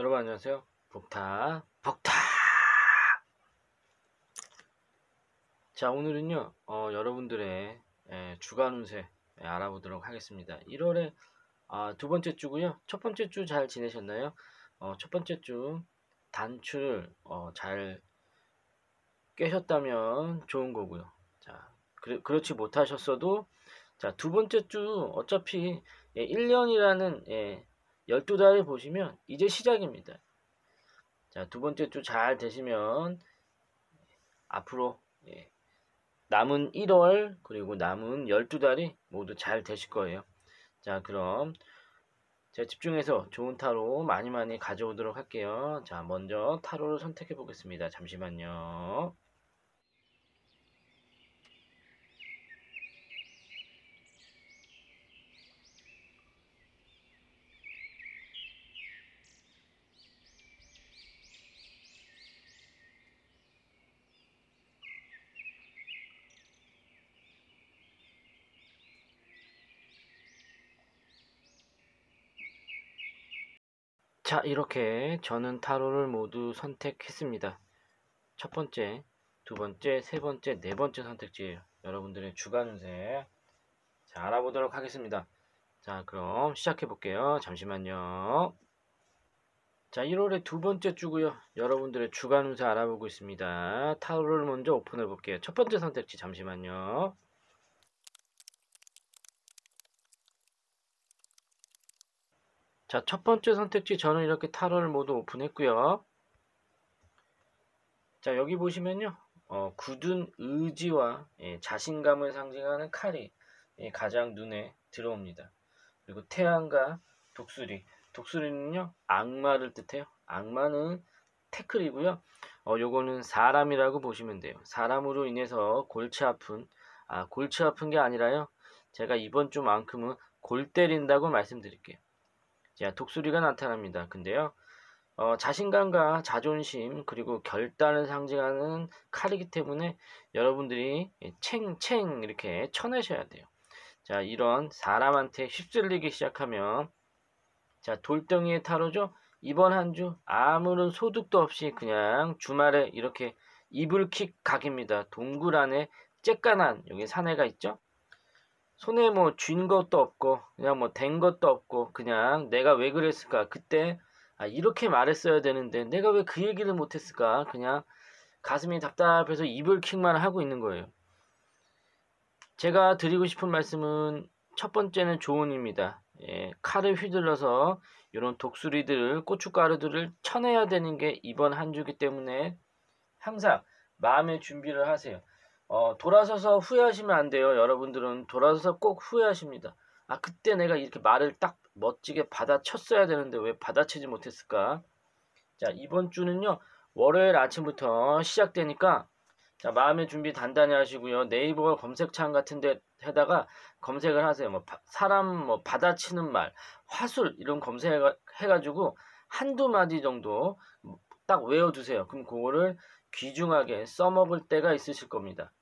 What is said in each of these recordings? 여러분 안녕하세요. 복타. 자, 오늘은요 여러분들의 주간 운세 알아보도록 하겠습니다. 1월에 두 번째 주고요. 첫 번째 주 잘 지내셨나요? 첫 번째 주 단추를 잘 깨셨다면 좋은 거고요. 자, 그렇지 못하셨어도 자, 두 번째 주 어차피 1년이라는 12달을 보시면 이제 시작입니다. 자, 두 번째 주 잘 되시면 앞으로 남은 1월 그리고 남은 12달이 모두 잘 되실 거예요. 자, 그럼 제가 집중해서 좋은 타로 많이 가져오도록 할게요. 자, 먼저 타로를 선택해 보겠습니다. 잠시만요. 자, 이렇게 저는 타로를 모두 선택했습니다. 첫 번째, 두 번째, 세 번째, 네 번째 선택지예요. 여러분들의 주간 운세 자, 알아보도록 하겠습니다. 자, 그럼 시작해 볼게요. 잠시만요. 자, 1월의 두 번째 주고요. 여러분들의 주간 운세 알아보고 있습니다. 타로를 먼저 오픈해 볼게요. 첫 번째 선택지 잠시만요. 자, 첫 번째 선택지 저는 이렇게 타로를 모두 오픈했고요. 자, 여기 보시면요. 굳은 의지와 자신감을 상징하는 칼이 가장 눈에 들어옵니다. 그리고 태양과 독수리. 독수리는요, 악마를 뜻해요. 악마는 태클이고요. 요거는 사람이라고 보시면 돼요. 사람으로 인해서 골치 아픈 게 아니라요. 제가 이번 주만큼은 골 때린다고 말씀드릴게요. 자, 독수리가 나타납니다. 근데요, 자신감과 자존심 그리고 결단을 상징하는 칼이기 때문에 여러분들이 챙챙 이렇게 쳐내셔야 돼요. 자, 이런 사람한테 휩쓸리기 시작하면 자, 돌덩이의 타로죠. 이번 한 주 아무런 소득도 없이 그냥 주말에 이렇게 이불킥 각입니다. 동굴 안에 쬐깐한 여기 사내가 있죠. 손에 뭐 쥔 것도 없고 그냥 뭐 댄 것도 없고 그냥 내가 왜 그랬을까, 그때 이렇게 말했어야 되는데 내가 왜 그 얘기를 못했을까, 그냥 가슴이 답답해서 이불킥만 하고 있는 거예요. 제가 드리고 싶은 말씀은 첫 번째는 조언입니다. 칼을 휘둘러서 이런 독수리들을, 고춧가루들을 쳐내야 되는 게 이번 한 주기 때문에 항상 마음의 준비를 하세요. 돌아서서 후회하시면 안 돼요. 여러분들은 돌아서서 꼭 후회하십니다. 아, 그때 내가 이렇게 말을 딱 멋지게 받아쳤어야 되는데 왜 받아치지 못했을까? 자, 이번 주는요, 월요일 아침부터 시작되니까 자, 마음의 준비 단단히 하시고요. 네이버 검색창 같은 데다가 검색을 하세요. 뭐 사람 뭐 받아치는 말, 화술 이런 검색해가지고 한두 마디 정도 딱 외워두세요. 그럼 그거를 귀중하게 써먹을 때가 있으실 겁니다.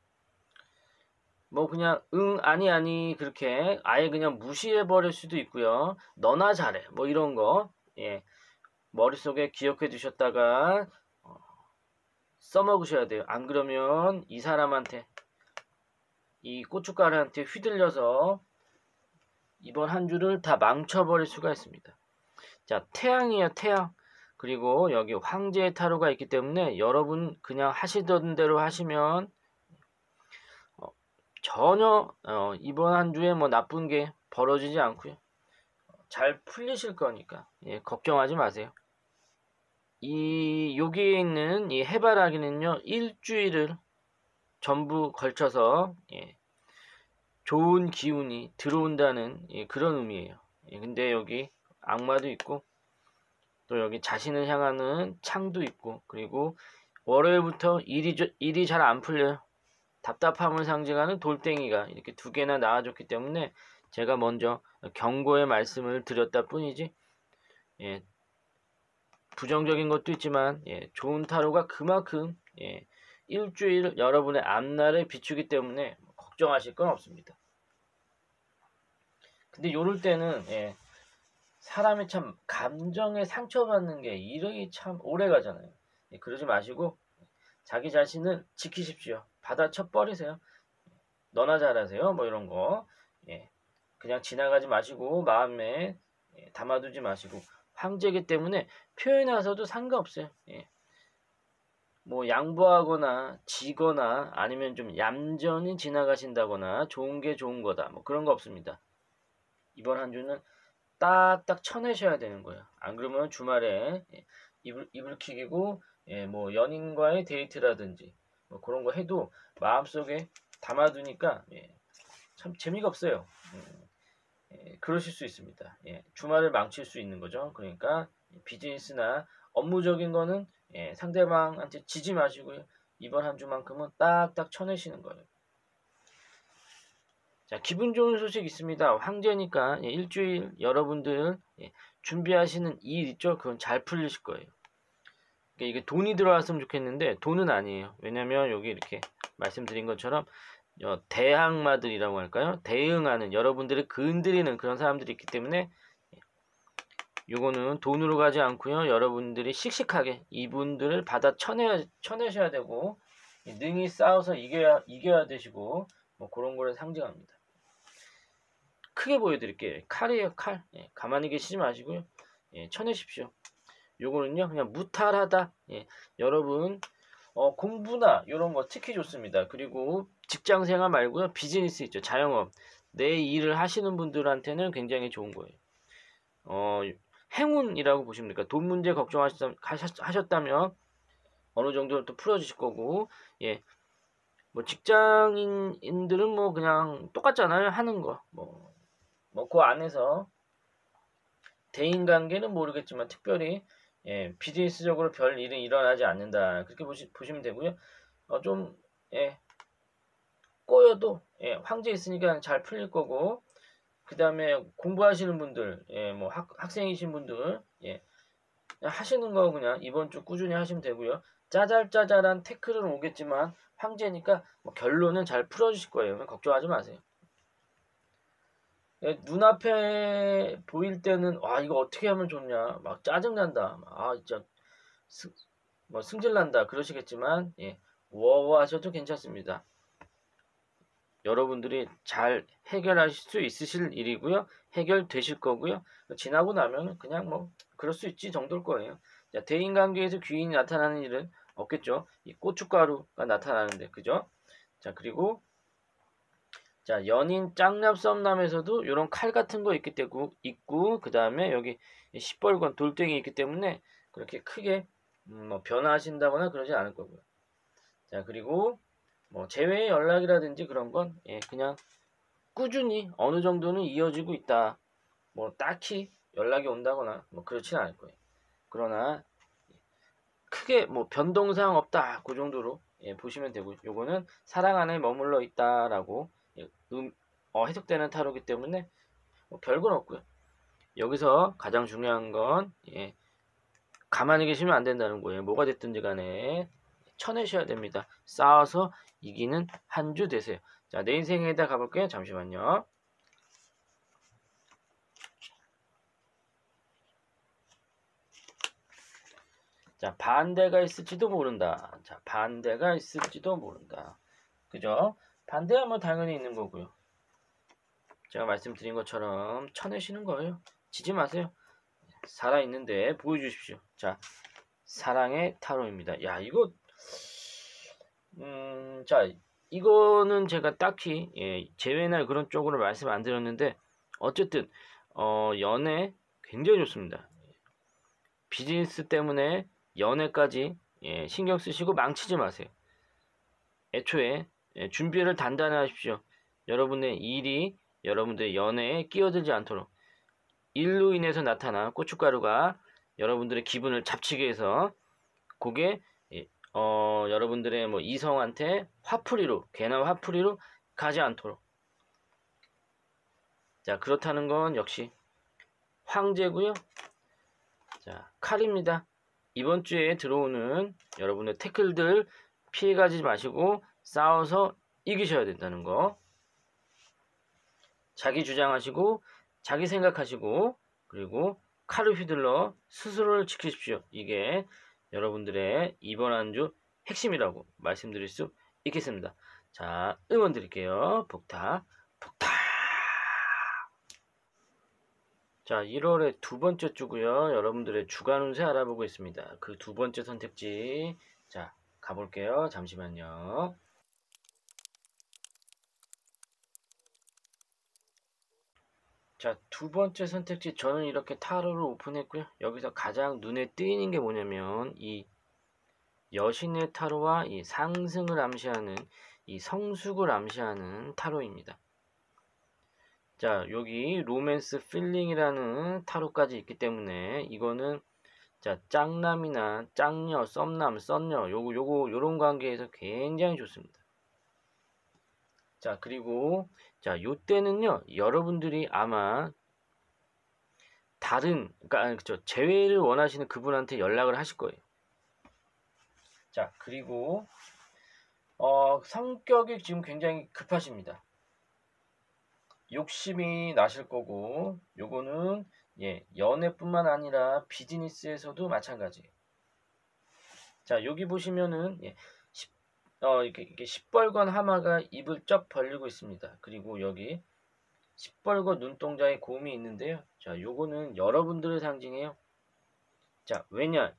뭐 그냥 응, 아니 그렇게 아예 그냥 무시해버릴 수도 있고요. 너나 잘해 뭐 이런 거 머릿속에 기억해 두셨다가 써먹으셔야 돼요. 안 그러면 이 사람한테, 이 고춧가루한테 휘둘려서 이번 한 주를 다 망쳐버릴 수가 있습니다. 자, 태양이에요. 태양. 그리고 여기 황제의 타로가 있기 때문에 여러분 그냥 하시던 대로 하시면 전혀 이번 한 주에 뭐 나쁜 게 벌어지지 않고요. 잘 풀리실 거니까 걱정하지 마세요. 이 여기에 있는 이 해바라기는요, 일주일을 전부 걸쳐서 좋은 기운이 들어온다는 그런 의미예요. 근데 여기 악마도 있고 또 여기 자신을 향하는 창도 있고, 그리고 월요일부터 일이 잘 안 풀려요. 답답함을 상징하는 돌덩이가 이렇게 두 개나 나와줬기 때문에 제가 먼저 경고의 말씀을 드렸다 뿐이지 부정적인 것도 있지만 좋은 타로가 그만큼 일주일 여러분의 앞날에 비추기 때문에 걱정하실 건 없습니다. 근데 요럴 때는 사람이 참 감정에 상처받는 게 이러기 참 오래가잖아요. 그러지 마시고 자기 자신은 지키십시오. 받아쳐 버리세요. 너나 잘하세요. 뭐 이런 거. 그냥 지나가지 마시고 마음에 담아두지 마시고 황제이기 때문에 표현해서도 상관없어요. 뭐 양보하거나 지거나 아니면 좀 얌전히 지나가신다거나 좋은 게 좋은 거다 뭐 그런 거 없습니다. 이번 한 주는 딱딱 쳐내셔야 되는 거예요. 안 그러면 주말에 이불 킥이고 뭐 연인과의 데이트라든지 뭐 그런 거 해도 마음속에 담아두니까 참 재미가 없어요. 그러실 수 있습니다. 주말을 망칠 수 있는 거죠. 그러니까 비즈니스나 업무적인 거는 상대방한테 지지 마시고요. 이번 한 주만큼은 딱딱 쳐내시는 거예요. 자, 기분 좋은 소식 있습니다. 황제니까 일주일 여러분들은 준비하시는 일 있죠? 그건 잘 풀리실 거예요. 이게 돈이 들어왔으면 좋겠는데 돈은 아니에요. 왜냐면 여기 이렇게 말씀드린 것처럼 대항마들이라고 할까요? 대응하는 여러분들을 건드리는 그런 사람들이 있기 때문에 요거는 돈으로 가지 않고요. 여러분들이 씩씩하게 이분들을 받아 쳐내셔야 되고 능히 싸워서 이겨야 되시고 뭐 그런 거를 상징합니다. 크게 보여드릴게요. 칼이에요. 칼. 가만히 계시지 마시고요. 쳐내십시오. 요거는요. 그냥 무탈하다. 여러분 공부나 이런 거 특히 좋습니다. 그리고 직장생활 말고요. 비즈니스 있죠. 자영업. 내 일을 하시는 분들한테는 굉장히 좋은 거예요. 행운이라고 보십니까? 돈 문제 걱정하셨다면 어느 정도는 또 풀어주실 거고, 뭐 직장인들은 뭐 그냥 똑같잖아요. 하는 거. 뭐 그 안에서 대인관계는 모르겠지만 특별히 비즈니스적으로 별 일은 일어나지 않는다. 그렇게 보시면 되고요. 꼬여도 황제 있으니까 잘 풀릴 거고, 그 다음에 공부하시는 분들, 뭐 학생이신 분들, 하시는 거 그냥 이번 주 꾸준히 하시면 되고요. 짜잘짜잘한 태클은 오겠지만 황제니까 뭐 결론은 잘 풀어주실 거예요. 걱정하지 마세요. 눈앞에 보일 때는 와 이거 어떻게 하면 좋냐, 막 짜증난다, 아 진짜 뭐 승질난다 그러시겠지만 워워 하셔도 괜찮습니다. 여러분들이 잘 해결하실 수 있으실 일이고요. 해결되실 거고요. 지나고 나면 그냥 뭐 그럴 수 있지 정도일 거예요. 자, 대인관계에서 귀인이 나타나는 일은 없겠죠. 이 고춧가루가 나타나는데 그죠? 자, 그리고 자, 연인 짝남 썸남에서도 이런 칼 같은 거 있고 그 다음에 여기 시뻘건 돌덩이 있기 때문에 그렇게 크게 뭐 변화하신다거나 그러지 않을 거고요. 자, 그리고 뭐 제외의 연락이라든지 그런 건 그냥 꾸준히 어느 정도는 이어지고 있다. 뭐 딱히 연락이 온다거나 뭐 그렇지는 않을 거예요. 그러나 크게 뭐 변동사항 없다. 그 정도로 보시면 되고, 요거는 사랑 안에 머물러 있다라고 해석되는 타로기 때문에 뭐 별건 없고요. 여기서 가장 중요한 건 가만히 계시면 안 된다는 거예요. 뭐가 됐든지 간에 쳐내셔야 됩니다. 싸워서 이기는 한 주 되세요. 자, 내 인생에다 가볼게요. 잠시만요. 자, 반대가 있을지도 모른다. 자, 반대가 있을지도 모른다. 그죠? 반대하면 당연히 있는 거고요. 제가 말씀드린 것처럼 쳐내시는 거예요. 지지 마세요. 살아있는데 보여주십시오. 자, 사랑의 타로입니다. 야, 이거 자, 이거는 제가 딱히 제외나 그런 쪽으로 말씀 안 드렸는데 어쨌든 연애 굉장히 좋습니다. 비즈니스 때문에 연애까지 신경 쓰시고 망치지 마세요. 애초에 준비를 단단히 하십시오. 여러분의 일이 여러분들의 연애에 끼어들지 않도록, 일로 인해서 나타난 고춧가루가 여러분들의 기분을 잡치게 해서 그게 여러분들의 뭐 이성한테 개나 화풀이로 가지 않도록. 자, 그렇다는 건 역시 황제고요. 자, 칼입니다. 이번 주에 들어오는 여러분의 태클들 피해가지 마시고 싸워서 이기셔야 된다는 거. 자기 주장하시고 자기 생각하시고 그리고 칼을 휘둘러 스스로를 지키십시오. 이게 여러분들의 이번 안주 핵심이라고 말씀드릴 수 있겠습니다. 자, 응원 드릴게요. 복타, 복타. 자, 1월의 두 번째 주고요. 여러분들의 주간 운세 알아보고 있습니다. 그 두 번째 선택지. 자, 가볼게요. 잠시만요. 자, 두 번째 선택지 저는 이렇게 타로를 오픈했고요. 여기서 가장 눈에 띄는 게 뭐냐면 이 여신의 타로와 이 상승을 암시하는 이 성숙을 암시하는 타로입니다. 자, 여기 로맨스 필링이라는 타로까지 있기 때문에 이거는 자, 짝남이나 짝녀, 썸남, 썸녀 요거 요런 관계에서 굉장히 좋습니다. 자, 그리고 자, 요때는요 여러분들이 아마 다른 그러니까 재회를 원하시는 그분한테 연락을 하실 거예요. 자, 그리고 성격이 지금 굉장히 급하십니다. 욕심이 나실 거고 요거는 예, 연애뿐만 아니라 비즈니스에서도 마찬가지예요. 자, 여기 보시면은 예, 이렇게 시뻘건 하마가 입을 쩍 벌리고 있습니다. 그리고 여기 시뻘건 눈동자에 곰이 있는데요. 자, 요거는 여러분들을 상징해요. 자, 왜냐?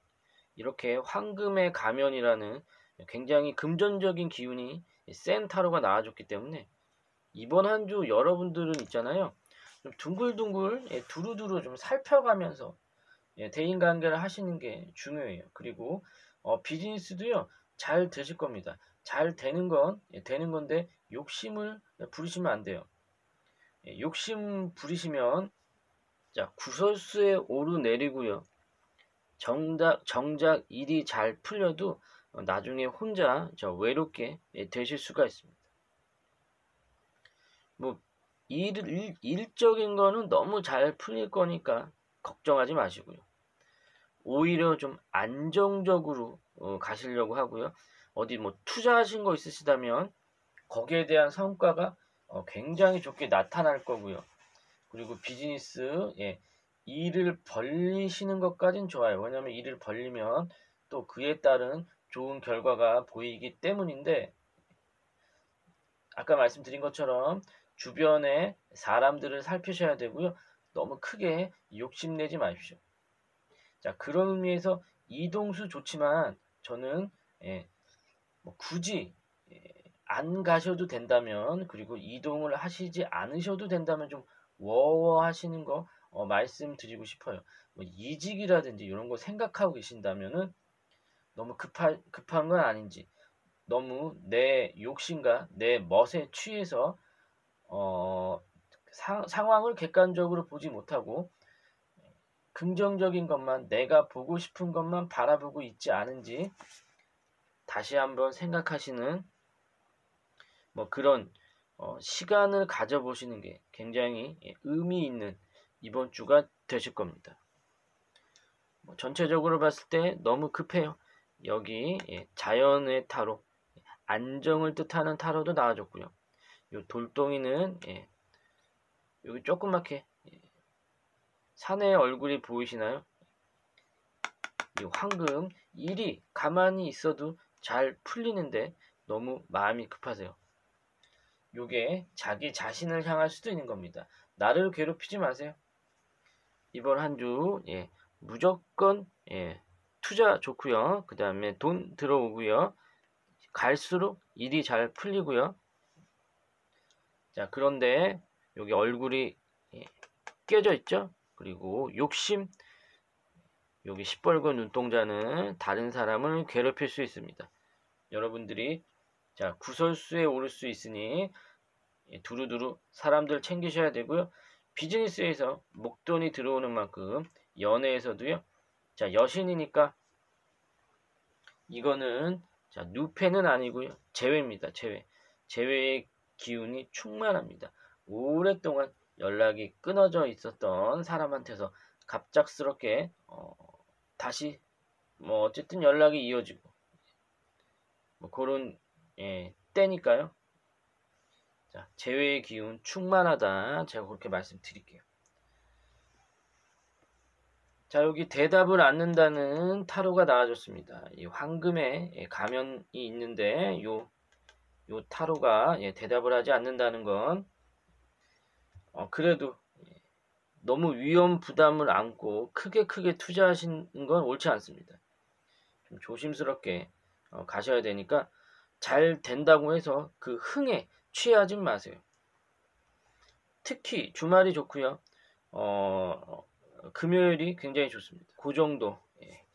이렇게 황금의 가면이라는 굉장히 금전적인 기운이 센 타로가 나와줬기 때문에 이번 한 주 여러분들은 있잖아요. 좀 둥글둥글 두루두루 좀 살펴가면서 대인관계를 하시는 게 중요해요. 그리고 비즈니스도요. 잘 되실 겁니다. 잘 되는 건 되는 건데 욕심을 부리시면 안 돼요. 욕심 부리시면 자, 구설수에 오르내리고요. 정작 일이 잘 풀려도 나중에 혼자 저 외롭게 되실 수가 있습니다. 뭐 일적인 거는 너무 잘 풀릴 거니까 걱정하지 마시고요. 오히려 좀 안정적으로 가시려고 하고요. 어디 뭐 투자하신 거 있으시다면 거기에 대한 성과가 굉장히 좋게 나타날 거고요. 그리고 비즈니스 예, 일을 벌리시는 것까지는 좋아요. 왜냐하면 일을 벌리면 또 그에 따른 좋은 결과가 보이기 때문인데 아까 말씀드린 것처럼 주변의 사람들을 살피셔야 되고요. 너무 크게 욕심내지 마십시오. 자, 그런 의미에서 이동수 좋지만 저는 예, 뭐 굳이 예, 안 가셔도 된다면 그리고 이동을 하시지 않으셔도 된다면 좀 워워하시는 거 말씀드리고 싶어요. 뭐 이직이라든지 이런 거 생각하고 계신다면은 너무 급한 건 아닌지 너무 내 욕심과 내 멋에 취해서 상황을 객관적으로 보지 못하고 긍정적인 것만 내가 보고 싶은 것만 바라보고 있지 않은지 다시 한번 생각하시는 뭐 그런 시간을 가져보시는 게 굉장히 의미 있는 이번 주가 되실 겁니다. 뭐 전체적으로 봤을 때 너무 급해요. 여기 예, 자연의 타로 안정을 뜻하는 타로도 나와줬고요. 요 돌덩이는 예, 여기 조그맣게 예, 산의 얼굴이 보이시나요? 이 황금 일이 가만히 있어도 잘 풀리는데 너무 마음이 급하세요. 요게 자기 자신을 향할 수도 있는 겁니다. 나를 괴롭히지 마세요. 이번 한 주 예, 무조건 예, 투자 좋고요. 그 다음에 돈 들어오고요. 갈수록 일이 잘 풀리고요. 자, 그런데 여기 얼굴이 예, 깨져 있죠. 그리고 욕심 여기 시뻘건 눈동자는 다른 사람을 괴롭힐 수 있습니다. 여러분들이 자, 구설수에 오를 수 있으니 두루두루 사람들 챙기셔야 되고요. 비즈니스에서 목돈이 들어오는 만큼 연애에서도요. 자, 여신이니까 이거는 자, 누패는 아니고요. 재회입니다. 재회의 기운이 충만합니다. 오랫동안 연락이 끊어져 있었던 사람한테서 갑작스럽게 다시 뭐 어쨌든 연락이 이어지고 뭐 그런 예, 때니까요. 자, 재회의 기운 충만하다. 제가 그렇게 말씀드릴게요. 자, 여기 대답을 않는다는 타로가 나와줬습니다. 이 황금에 가면이 있는데 요 타로가 대답을 하지 않는다는 건 그래도 너무 위험 부담을 안고 크게 투자하시는 건 옳지 않습니다. 좀 조심스럽게 가셔야 되니까 잘 된다고 해서 그 흥에 취하지 마세요. 특히 주말이 좋고요. 금요일이 굉장히 좋습니다. 그 정도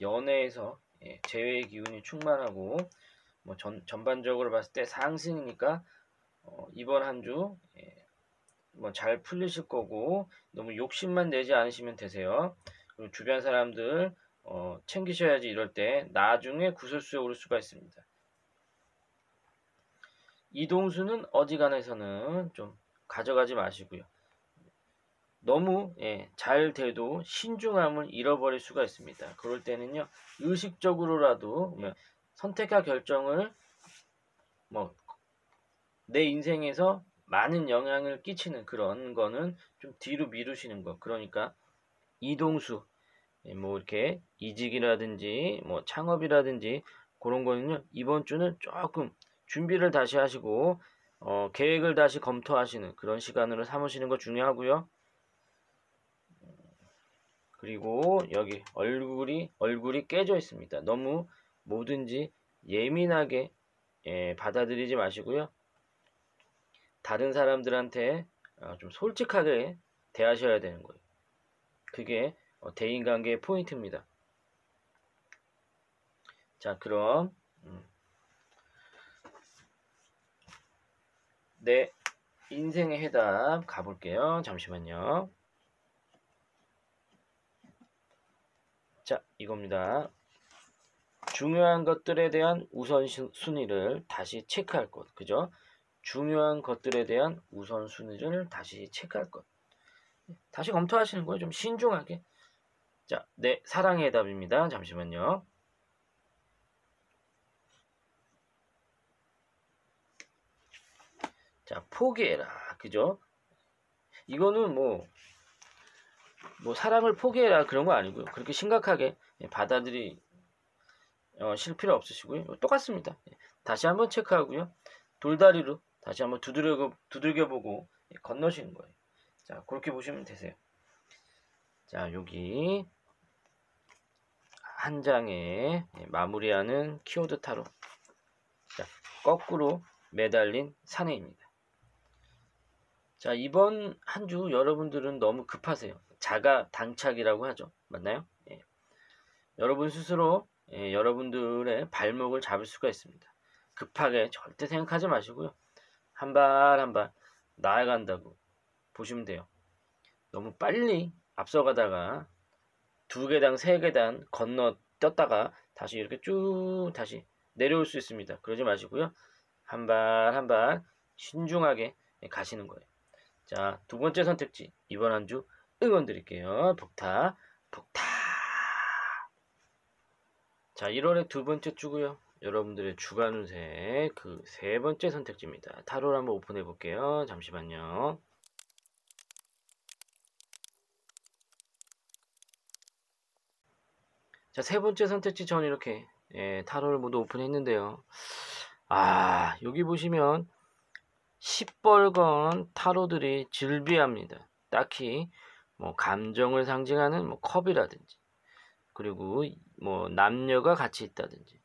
연애에서 재회의 기운이 충만하고 뭐 전반적으로 봤을 때 상승이니까 이번 한 주 뭐 잘 풀리실 거고 너무 욕심만 내지 않으시면 되세요. 그리고 주변 사람들 챙기셔야지 이럴 때 나중에 구설수에 오를 수가 있습니다. 이동수는 어지간해서는 좀 가져가지 마시고요. 너무 잘 돼도 신중함을 잃어버릴 수가 있습니다. 그럴 때는요, 의식적으로라도 선택과 결정을 뭐 내 인생에서 많은 영향을 끼치는 그런 거는 좀 뒤로 미루시는 거. 그러니까 이동수, 뭐 이렇게 이직이라든지 뭐 창업이라든지 그런 거는요, 이번 주는 조금 준비를 다시 하시고 계획을 다시 검토하시는 그런 시간으로 삼으시는 거 중요하고요. 그리고 여기 얼굴이 깨져 있습니다. 너무 뭐든지 예민하게 받아들이지 마시고요. 다른 사람들한테 좀 솔직하게 대하셔야 되는 거예요. 그게 대인관계의 포인트입니다. 자, 그럼 내 인생의 해답 가볼게요. 잠시만요. 자, 이겁니다. 중요한 것들에 대한 우선순위를 다시 체크할 것. 그죠? 중요한 것들에 대한 우선순위를 다시 체크할 것. 다시 검토하시는 거예요. 좀 신중하게. 자, 네, 사랑의 해답입니다. 잠시만요. 자, 포기해라. 그죠? 이거는 뭐 사랑을 포기해라 그런 거 아니고요. 그렇게 심각하게 받아들이실 필요 없으시고요. 똑같습니다. 다시 한번 체크하고요. 돌다리로 다시 한번 두들겨보고 건너시는 거예요. 자, 그렇게 보시면 되세요. 자, 여기 한 장에 마무리하는 키워드 타로. 자, 거꾸로 매달린 사내입니다. 자, 이번 한 주 여러분들은 너무 급하세요. 자가 당착이라고 하죠. 맞나요? 여러분 스스로 여러분들의 발목을 잡을 수가 있습니다. 급하게 절대 생각하지 마시고요. 한 발 한 발 나아간다고 보시면 돼요. 너무 빨리 앞서가다가 2계단 3계단 건너뛰었다가 다시 이렇게 쭉 다시 내려올 수 있습니다. 그러지 마시고요. 한 발 한 발 신중하게 가시는 거예요. 자, 두 번째 선택지. 이번 한 주 응원 드릴게요. 복타. 자, 1월의 두 번째 주고요. 여러분들의 주간 운세 그 세 번째 선택지입니다. 타로를 한번 오픈해 볼게요. 잠시만요. 자, 세 번째 선택지 전 이렇게 타로를 모두 오픈했는데요. 아, 여기 보시면 시뻘건 타로들이 질비합니다. 딱히 뭐 감정을 상징하는 뭐 컵이라든지 그리고 뭐 남녀가 같이 있다든지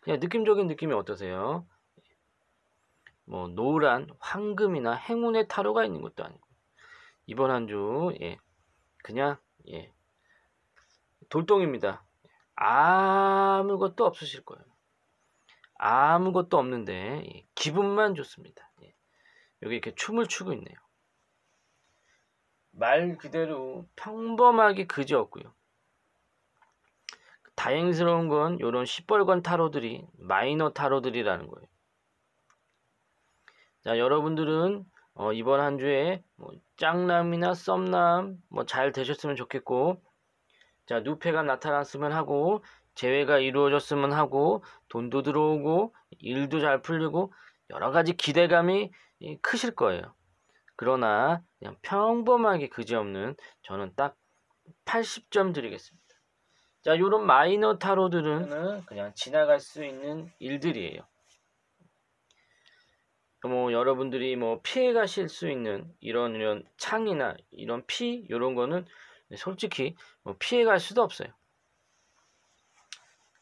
그냥 느낌적인 느낌이 어떠세요? 뭐 노란 황금이나 행운의 타로가 있는 것도 아니고 이번 한 주 그냥 돌덩이입니다. 아무것도 없으실 거예요. 아무것도 없는데 기분만 좋습니다. 여기 이렇게 춤을 추고 있네요. 말 그대로 평범하게 그지없고요. 다행스러운 건 이런 시뻘건 타로들이 마이너 타로들이라는 거예요. 자, 여러분들은 이번 한 주에 뭐 짱남이나 썸남 뭐 잘 되셨으면 좋겠고, 자, 누패가 나타났으면 하고, 재회가 이루어졌으면 하고, 돈도 들어오고, 일도 잘 풀리고, 여러 가지 기대감이 크실 거예요. 그러나 그냥 평범하게 그지없는 저는 딱 80점 드리겠습니다. 자, 요런 마이너 타로들은 그냥 지나갈 수 있는 일들이에요. 뭐 여러분들이 뭐 피해 가실 수 있는 이런 창이나 이런 피 요런 거는 솔직히 뭐 피해 갈 수도 없어요.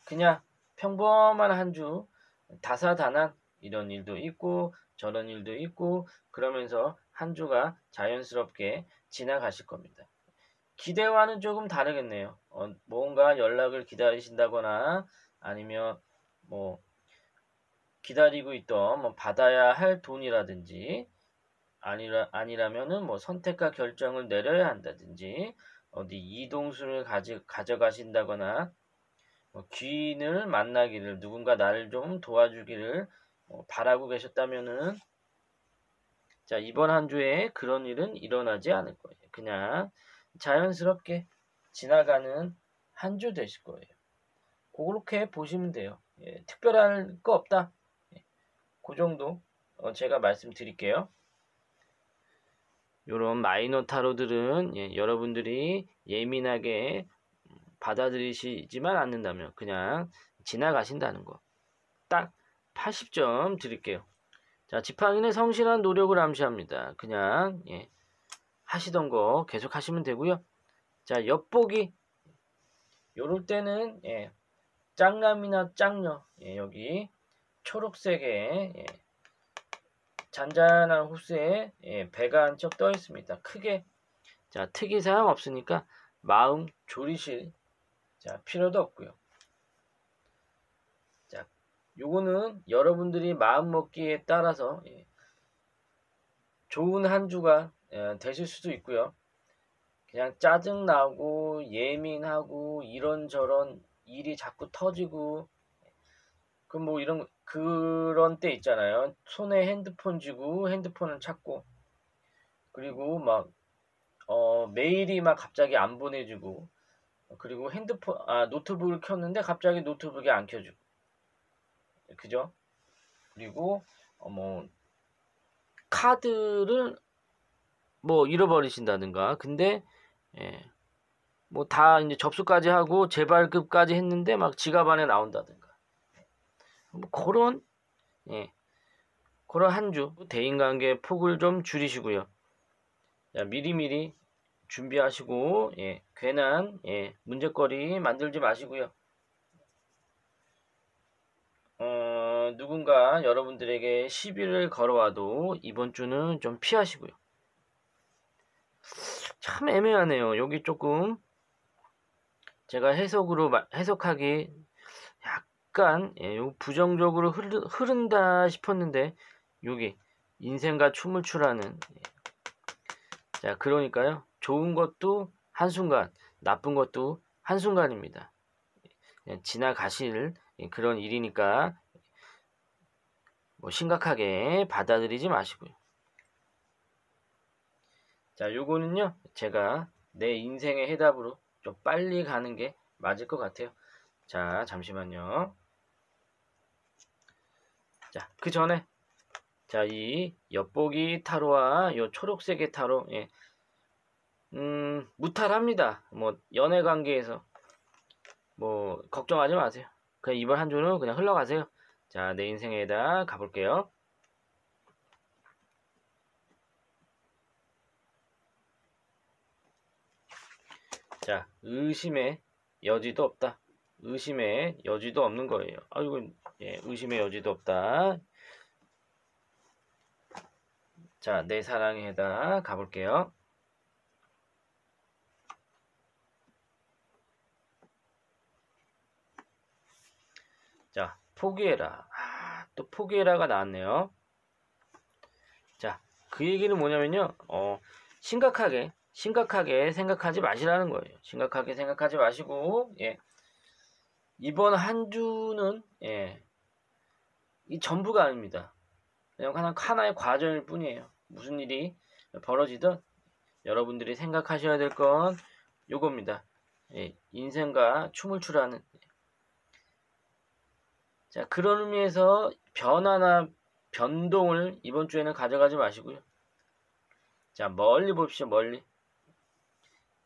그냥 평범한 한 주 다사다난 이런 일도 있고 저런 일도 있고 그러면서 한 주가 자연스럽게 지나가실 겁니다. 기대와는 조금 다르겠네요. 뭔가 연락을 기다리신다거나 아니면 뭐 기다리고 있던 뭐 받아야 할 돈이라든지 아니라면은 뭐 선택과 결정을 내려야 한다든지 어디 이동수를 가져가신다거나 뭐 귀인을 만나기를 누군가 나를 좀 도와주기를 뭐 바라고 계셨다면은 자 이번 한 주에 그런 일은 일어나지 않을 거예요. 그냥 자연스럽게 지나가는 한 주 되실 거예요. 그렇게 보시면 돼요. 예, 특별할 거 없다. 그 정도 제가 말씀드릴게요. 요런 마이너 타로들은 예, 여러분들이 예민하게 받아들이시지만 않는다면 그냥 지나가신다는 거. 딱 80점 드릴게요. 자, 지팡이는 성실한 노력을 암시합니다. 그냥 예, 하시던 거 계속 하시면 되고요. 자, 엿보기. 요럴 때는 예, 짱남이나 짱녀 예, 여기 초록색의 예, 잔잔한 호수에 예, 배가 한척 떠 있습니다. 크게 자 특이사항 없으니까 마음 졸이실 자 필요도 없고요. 자 요거는 여러분들이 마음 먹기에 따라서 예, 좋은 한 주가 예, 되실 수도 있고요. 그냥 짜증 나고 예민하고 이런저런 일이 자꾸 터지고 그 뭐 이런 그런 때 있잖아요. 손에 핸드폰 쥐고 핸드폰을 찾고 그리고 막 메일이 막 갑자기 안 보내주고 그리고 노트북을 켰는데 갑자기 노트북이 안 켜주고 그죠? 그리고 뭐 카드를 뭐 잃어버리신다든가 근데 예. 뭐 다 이제 접수까지 하고 재발급까지 했는데 막 지갑 안에 나온다든가 뭐 그런 예 그런 한 주 대인관계 폭을 좀 줄이시고요. 자, 미리미리 준비하시고 예 괜한 예 문제거리 만들지 마시고요. 누군가 여러분들에게 시비를 걸어와도 이번 주는 좀 피하시고요. 참 애매하네요. 여기 조금 제가 해석하기 약간 예, 부정적으로 흐른다 싶었는데 여기 인생과 춤을 추라는 예. 자 그러니까요 좋은 것도 한순간 나쁜 것도 한순간입니다. 그냥 지나가실 예, 그런 일이니까 뭐 심각하게 받아들이지 마시고요. 자 요거는요 제가 내 인생의 해답으로 좀 빨리 가는 게 맞을 것 같아요. 자, 잠시만요. 자, 그 전에 자, 이 엿보기 타로와 요 초록색의 타로 예. 무탈합니다. 뭐 연애 관계에서 뭐 걱정하지 마세요. 그냥 이번 한 주는 그냥 흘러가세요. 자, 내 인생의 해답 가볼게요. 자, 의심의 여지도 없다. 의심의 여지도 없는 거예요. 아이고, 예, 의심의 여지도 없다. 자, 내 사랑의 해답 가볼게요. 자, 포기해라. 또 포기해라가 나왔네요. 자, 그 얘기는 뭐냐면요. 심각하게 생각하지 마시라는 거예요. 심각하게 생각하지 마시고 예. 이번 한 주는 예. 이 전부가 아닙니다. 그냥 하나의 과정일 뿐이에요. 무슨 일이 벌어지든 여러분들이 생각하셔야 될 건 요겁니다. 예. 인생과 춤을 추라는 자 그런 의미에서 변화나 변동을 이번 주에는 가져가지 마시고요. 자 멀리 봅시다.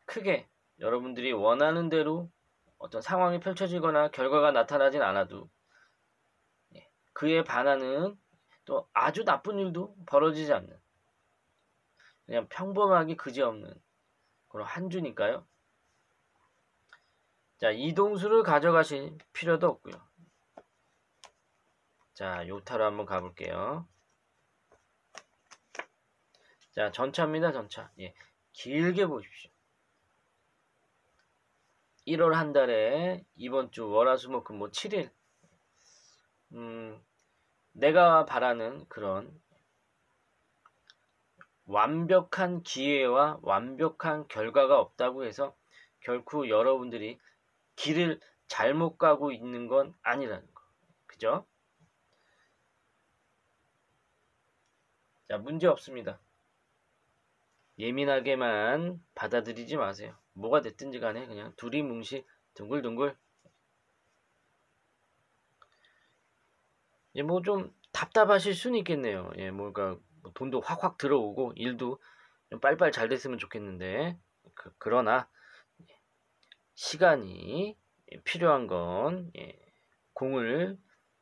크게 여러분들이 원하는 대로 어떤 상황이 펼쳐지거나 결과가 나타나진 않아도 그에 반하는 또 아주 나쁜 일도 벌어지지 않는, 그냥 평범하게 그지없는 그런 한 주니까요. 자, 이동수를 가져가실 필요도 없고요. 자, 요타로 한번 가볼게요. 자, 전차입니다. 전차. 예, 길게 보십시오. 1월 한 달에 이번 주 월화수목금 뭐 7일 내가 바라는 그런 완벽한 기회와 완벽한 결과가 없다고 해서 결코 여러분들이 길을 잘못 가고 있는 건 아니라는 거. 그죠? 자, 문제 없습니다. 예민하게만 받아들이지 마세요. 뭐가 됐든지 간에 그냥 두리뭉실 둥글둥글. 예, 뭐 좀 답답하실 수는 있겠네요. 예, 뭔가 돈도 확확 들어오고 일도 좀 빨빨 잘 됐으면 좋겠는데, 그러나 시간이 필요한 건 공을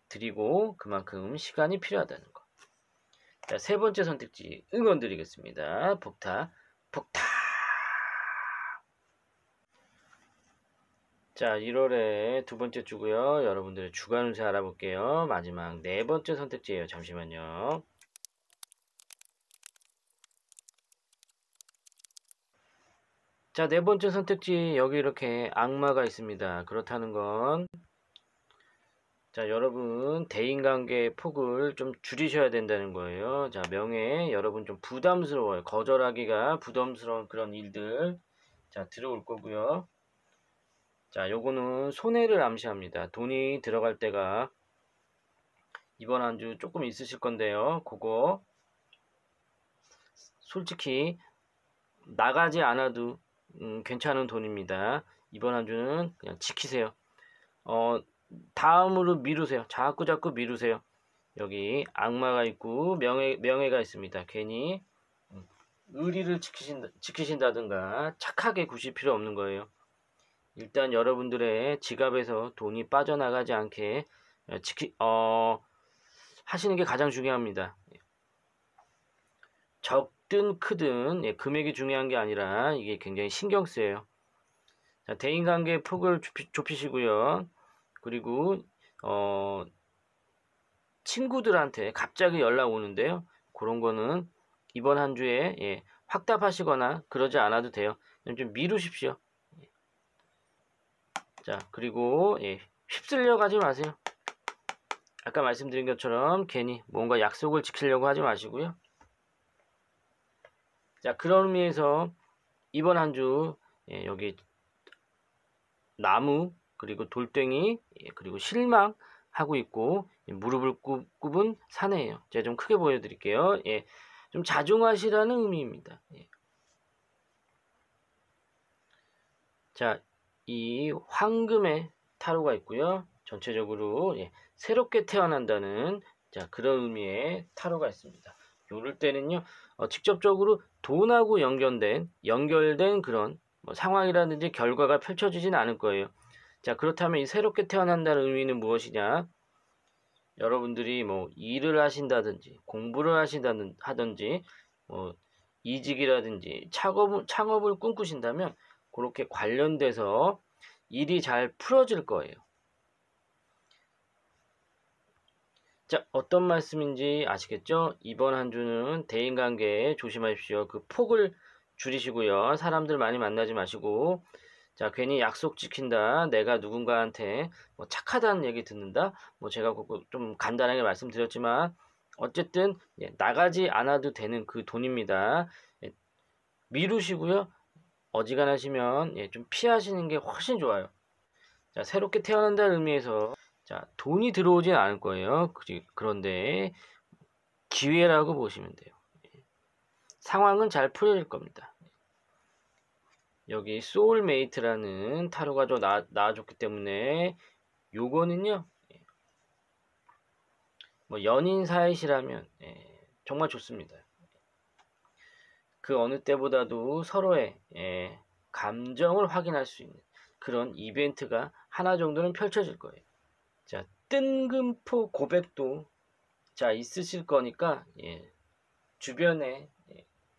드리고 그만큼 시간이 필요하다는 거. 자, 세 번째 선택지 응원 드리겠습니다. 복타, 복타. 자, 1월에 두 번째 주고요. 여러분들의 주간 운세 알아볼게요. 마지막 네 번째 선택지예요. 잠시만요. 자, 네 번째 선택지 여기 이렇게 악마가 있습니다. 그렇다는 건, 자, 여러분 대인관계의 폭을 좀 줄이셔야 된다는 거예요. 자, 명예, 여러분 좀 부담스러워요. 거절하기가 부담스러운 그런 일들 자 들어올 거고요. 자, 요거는 손해를 암시합니다. 돈이 들어갈 때가 이번 한 주 조금 있으실 건데요. 그거 솔직히 나가지 않아도 괜찮은 돈입니다. 이번 한 주는 그냥 지키세요. 다음으로 미루세요. 자꾸자꾸 미루세요. 여기 악마가 있고 명예가 있습니다. 괜히 의리를 지키신다든가 착하게 구실 필요 없는 거예요. 일단 여러분들의 지갑에서 돈이 빠져나가지 않게 하시는 게 가장 중요합니다. 적든 크든 금액이 중요한 게 아니라 이게 굉장히 신경 쓰여요. 자, 대인관계의 폭을 좁히시고요. 그리고 친구들한테 갑자기 연락 오는데요. 그런 거는 이번 한 주에 확답하시거나 그러지 않아도 돼요. 좀 미루십시오. 자, 그리고 휩쓸려 가지 마세요. 아까 말씀드린 것처럼 괜히 뭔가 약속을 지키려고 하지 마시고요. 자, 그런 의미에서 이번 한 주 여기 나무, 그리고 돌덩이, 그리고 실망하고 있고 무릎을 굽은 사내예요. 제가 좀 크게 보여드릴게요. 예, 좀 자중하시라는 의미입니다. 예. 자, 이 황금의 타로가 있고요. 전체적으로 새롭게 태어난다는, 자, 그런 의미의 타로가 있습니다. 요럴 때는요, 직접적으로 돈하고 연결된 그런 뭐 상황이라든지 결과가 펼쳐지진 않을 거예요. 자, 그렇다면 이 새롭게 태어난다는 의미는 무엇이냐? 여러분들이 뭐 일을 하신다든지 공부를 하든지 뭐 이직이라든지 창업을 꿈꾸신다면 그렇게 관련돼서 일이 잘 풀어질 거예요. 자, 어떤 말씀인지 아시겠죠? 이번 한 주는 대인관계에 조심하십시오. 그 폭을 줄이시고요. 사람들 많이 만나지 마시고, 자, 괜히 약속 지킨다, 내가 누군가한테 뭐 착하다는 얘기 듣는다, 뭐 제가 좀 간단하게 말씀드렸지만 어쨌든 나가지 않아도 되는 그 돈입니다. 미루시고요. 어지간하시면 좀 피하시는 게 훨씬 좋아요. 자, 새롭게 태어난다는 의미에서, 자, 돈이 들어오진 않을 거예요. 그런데 기회라고 보시면 돼요. 상황은 잘 풀어질 겁니다. 여기 소울메이트라는 타로가 좀 나와줬기 때문에 요거는요, 뭐 연인 사이시라면 정말 좋습니다. 그 어느 때보다도 서로의 감정을 확인할 수 있는 그런 이벤트가 하나 정도는 펼쳐질 거예요. 자, 뜬금포 고백도 자 있으실 거니까 주변에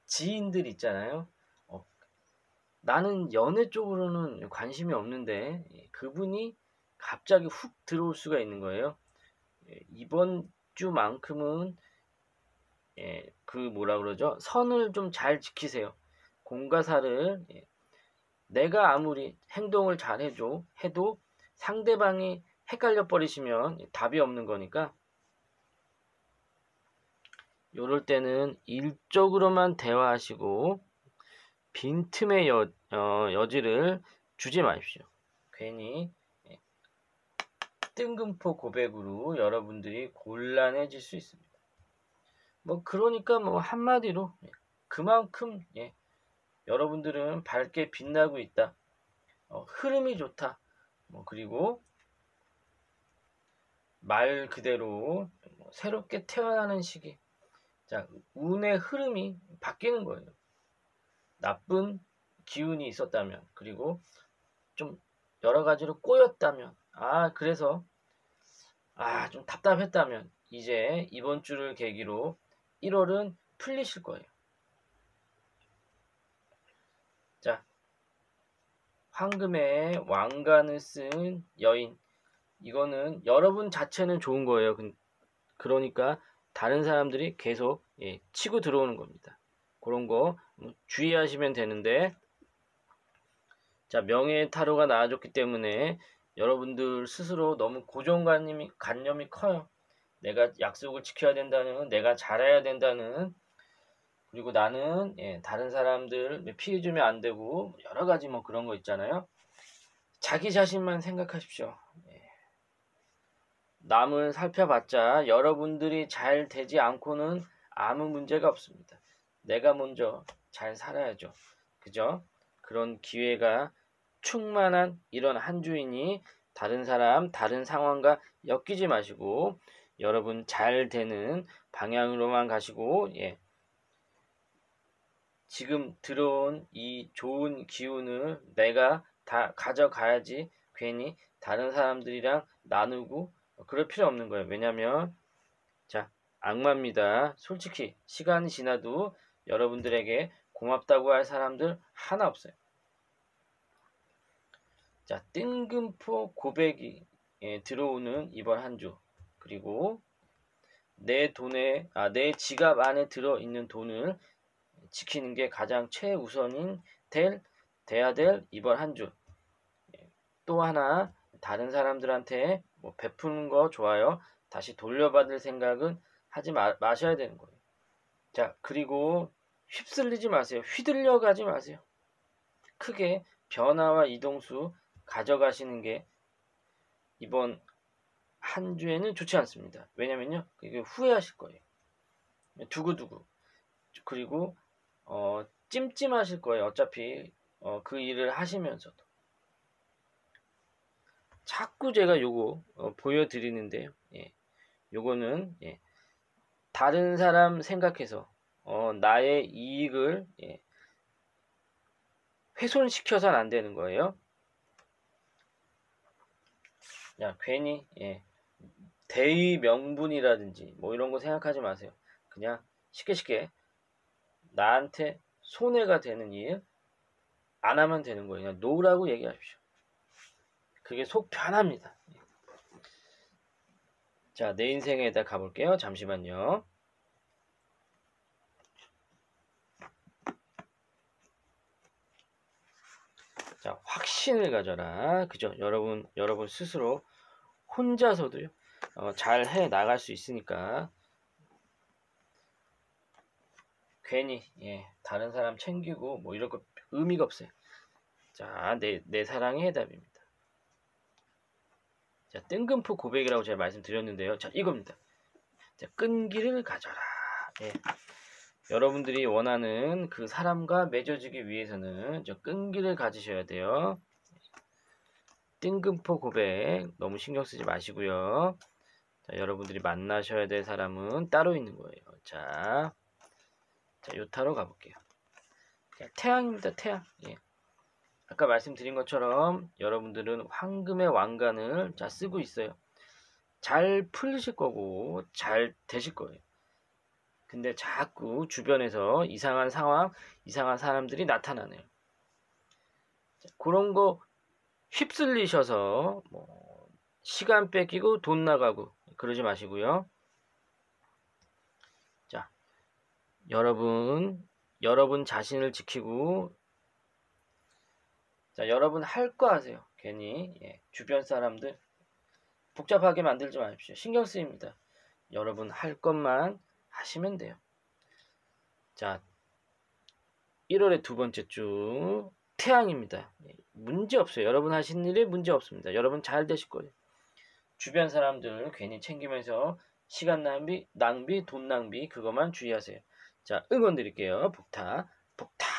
지인들 있잖아요. 나는 연애 쪽으로는 관심이 없는데 그분이 갑자기 훅 들어올 수가 있는 거예요. 이번 주만큼은 그 뭐라 그러죠? 선을 좀 잘 지키세요. 공과사를 내가 아무리 행동을 잘 해도 상대방이 헷갈려 버리시면 답이 없는 거니까 요럴 때는 일적으로만 대화하시고 빈틈의 여지를 주지 마십시오. 괜히 뜬금포 고백으로 여러분들이 곤란해질 수 있습니다. 그러니까 한마디로 그만큼 여러분들은 밝게 빛나고 있다. 흐름이 좋다. 그리고 말 그대로 새롭게 태어나는 시기. 자, 운의 흐름이 바뀌는 거예요. 나쁜 기운이 있었다면, 그리고 좀 여러 가지로 꼬였다면, 그래서 좀 답답했다면 이제 이번 주를 계기로 1월은 풀리실 거예요. 자, 황금에 왕관을 쓴 여인, 이거는 여러분 자체는 좋은 거예요. 그러니까 다른 사람들이 계속 치고 들어오는 겁니다. 그런 거 주의하시면 되는데, 자, 명예의 타로가 나와줬기 때문에 여러분들 스스로 너무 고정관념이 커요. 내가 약속을 지켜야 된다는, 내가 잘해야 된다는, 그리고 나는 다른 사람들 피해주면 안 되고 여러 가지 그런 거 있잖아요. 자기 자신만 생각하십시오. 남을 살펴봤자 여러분들이 잘 되지 않고는 아무 문제가 없습니다. 내가 먼저 잘 살아야죠. 그죠? 그런 기회가 충만한 이런 한 주인이 다른 사람, 다른 상황과 엮이지 마시고 여러분 잘 되는 방향으로만 가시고 지금 들어온 이 좋은 기운을 내가 다 가져가야지 괜히 다른 사람들이랑 나누고 그럴 필요 없는 거예요. 왜냐면 자, 악마입니다. 솔직히 시간이 지나도 여러분들에게 고맙다고 할 사람들 하나 없어요. 자, 뜬금포 고백이 들어오는 이번 한 주, 그리고 내 지갑 안에 들어있는 돈을 지키는 게 가장 최우선인 돼야 될 이번 한 주. 또 하나, 다른 사람들한테 베푸는 거 좋아요. 다시 돌려받을 생각은 하지 마셔야 되는 거예요. 자, 그리고 휩쓸리지 마세요. 휘둘려 가지 마세요. 크게 변화와 이동수 가져가시는 게 이번 한 주에는 좋지 않습니다. 왜냐면요, 이게 후회하실 거예요. 두고두고. 그리고 찜찜하실 거예요. 어차피 그 일을 하시면서도. 자꾸 제가 요거 보여드리는데요. 요거는 다른 사람 생각해서 나의 이익을 훼손시켜서는 안 되는 거예요. 야, 괜히 대의 명분이라든지 이런 거 생각하지 마세요. 그냥 쉽게 나한테 손해가 되는 일 안 하면 되는 거예요. 그냥 노라고 얘기하십시오. 그게 속 편합니다. 자, 내 인생에다 가볼게요. 잠시만요. 자, 확신을 가져라. 그죠? 여러분 스스로 혼자서도요, 잘 해 나갈 수 있으니까 괜히 다른 사람 챙기고 이런 거 의미가 없어요. 자, 내 사랑의 해답입니다. 자, 뜬금포 고백이라고 제가 말씀드렸는데요. 자, 이겁니다. 자, 끈기를 가져라. 여러분들이 원하는 그 사람과 맺어지기 위해서는 저 끈기를 가지셔야 돼요. 뜬금포 고백 너무 신경 쓰지 마시고요. 자, 여러분들이 만나셔야 될 사람은 따로 있는 거예요. 자, 요타로 가볼게요. 태양입니다. 태양. 아까 말씀드린 것처럼 여러분들은 황금의 왕관을 잘 쓰고 있어요. 잘 풀리실 거고 잘 되실 거예요. 근데 자꾸 주변에서 이상한 상황, 이상한 사람들이 나타나네요. 그런 거 휩쓸리셔서 뭐 시간 뺏기고 돈 나가고 그러지 마시고요. 자, 여러분 자신을 지키고, 자, 여러분 할 거 하세요. 괜히 주변 사람들 복잡하게 만들지 마십시오. 신경 쓰입니다. 여러분 할 것만 하시면 돼요. 자, 1월의 두 번째 주 태양입니다. 문제 없어요. 여러분 하신 일에 문제 없습니다. 여러분 잘 되실 거예요. 주변 사람들 괜히 챙기면서 시간 낭비, 돈 낭비 그것만 주의하세요. 자, 응원 드릴게요. 복타, 복타.